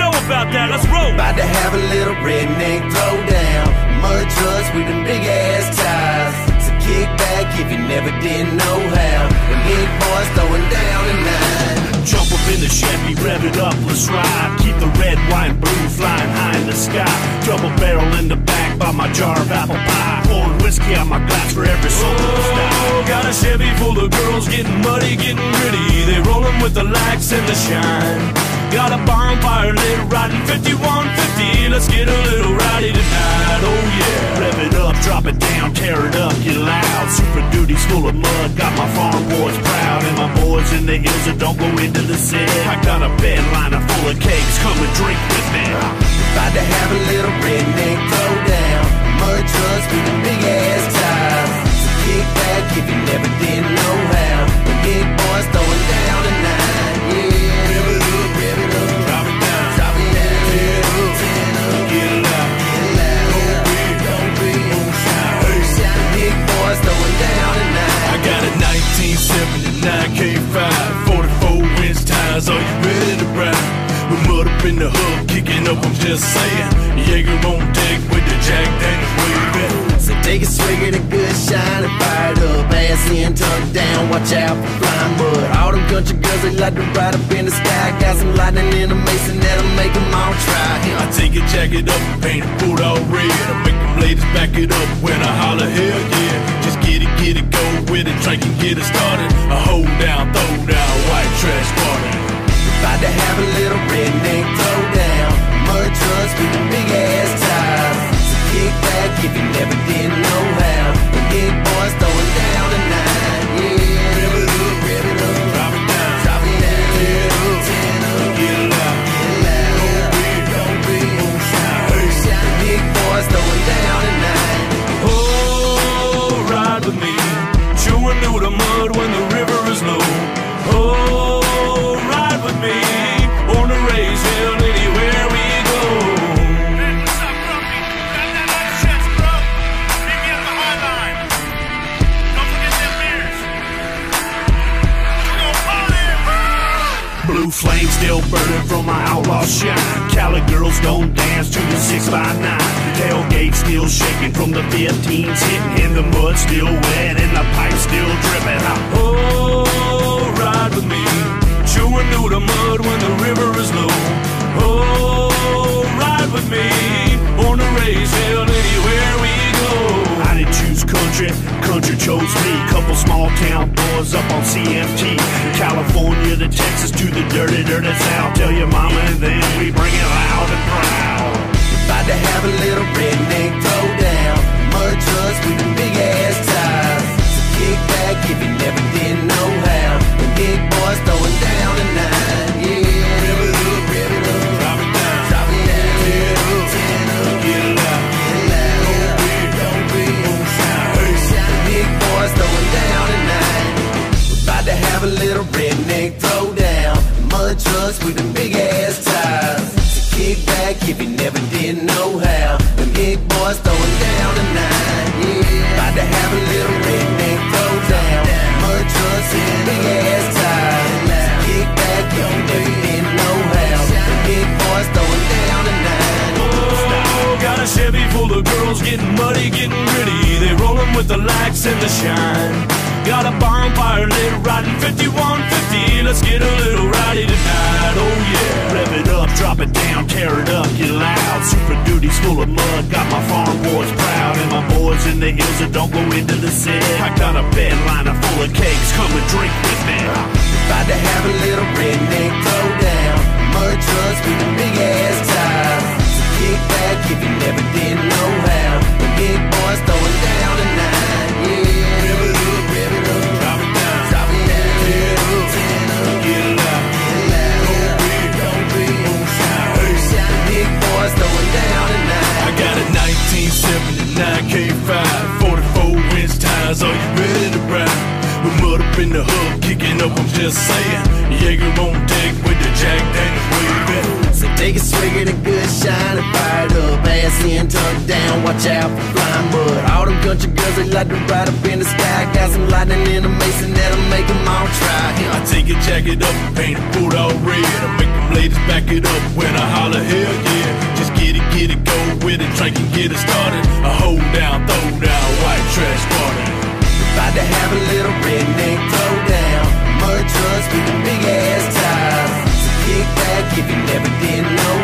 know about that, let's roll. About to have a little redneck throwdown. Mud trucks with them big ass tires. So kick back if you never did know how. The big boys throwing down the line. Jump up in the Chevy, rev it up, let's ride. Keep the red, white, and blue flying high in the sky. Double barrel in the back by my jar of apple pie. Pouring whiskey out my glass for every soul in the sky. Got a Chevy full of girls getting muddy, getting gritty. They rollin' with the lights and the shine. Got a bonfire lit, riding 5150. Let's get a little rowdy tonight, oh yeah. Rev it up, drop it down, tear it up, get loud. Super Duty's full of mud, got my farm boys proud. And my boys in the hills that don't go into the city. I got a bed liner full of cakes, come and drink with me. About to have a little redneck throwdown. Mud trucks with the big ass tires. So kick back if you never did know how. The big boys throwing down tonight, yeah. In the hood, kicking up, I'm just saying. Jaeger on deck with the Jack Daniels waving. So take a swig of the good shine and fire it up. Ass in, tucked down, watch out for flying mud. All them country girls, they like to ride up in the sky. Got some lightning in the mason that'll make them all try. I take a jacket up and paint it food all red. I make them ladies back it up when I holler, hell yeah. Just get it, go with it, drink and get it started. I hold down, throw down, white trash party. About to have a little redneck throwdown. Mud trucks with the big ass tires. So kick back if you never did know how. The big boys throwing down tonight, yeah. Rev it up, drop it down, tear it up, get loud, don't be on shy. The big boys throwing down tonight. Oh, ride with me, chewing through the mud when the river is low. Oh. Blue flames still burning from my outlaw shine. Cali girls don't dance to the 6x9. Tailgate still shaking from the 15s hitting. And the mud still wet and the pipe still dripping. Oh, ride with me, chewing through the mud when the river is low. Oh, ride with me, on the raised hill anywhere we go. I didn't choose country, country chose me. Couple small town boys up on CMT. California to Texas to the dirty, dirty south. Tell your mama and then we bring it loud and proud. About to have a little redneck throwdown. Mud trucks with the big ass tires. So kick back if you never did know how. The big boys throwing down tonight, yeah. Rev it up, drop it down, tear it up, get loud, don't be on shy. The big boys throwing down tonight. About to have a little redneck throwdown. Mud trucks with them big ass tires. So kick back if you never did know how. The big boys throwing down tonight, yeah. About to have a little redneck throwdown. Mud trucks with them big ass tires. So kick back if you never did know how. The big boys throwing down tonight. Oh, got a Chevy full of girls getting muddy, getting gritty. They rollin' with the lights and the shine. Got a bonfire lit, riding 5150. Let's get a little rowdy tonight, oh yeah. Rev it up, drop it down, tear it up, get loud. Super Duty's full of mud, got my farm boys proud. And my boys in the hills that don't go into the city. I got a bed liner full of cakes, come and drink with me. About to have a little redneck throwdown. Mud trucks with the big ass tires. So kick back if you never did know how. The big boys throwing down tonight, yeah. In the hood, kicking up, I'm just saying. Jaeger on deck with the Jack Daniels waving. Take a swig of the good shine and fire it up. Ass in, tongue down, watch out for flying mud. All them country girls, they like to ride up in the sky. Got some lightning in the mason that'll make them all try. I take your jacket up and paint a food all red. I make them ladies back it up when I holler, hell yeah. Just get it, go with it, drink and get it started. I hold down, throw down, white trash party. About to have a little redneck throw down. Mud trucks with the big ass tires. Kick back if you never did know.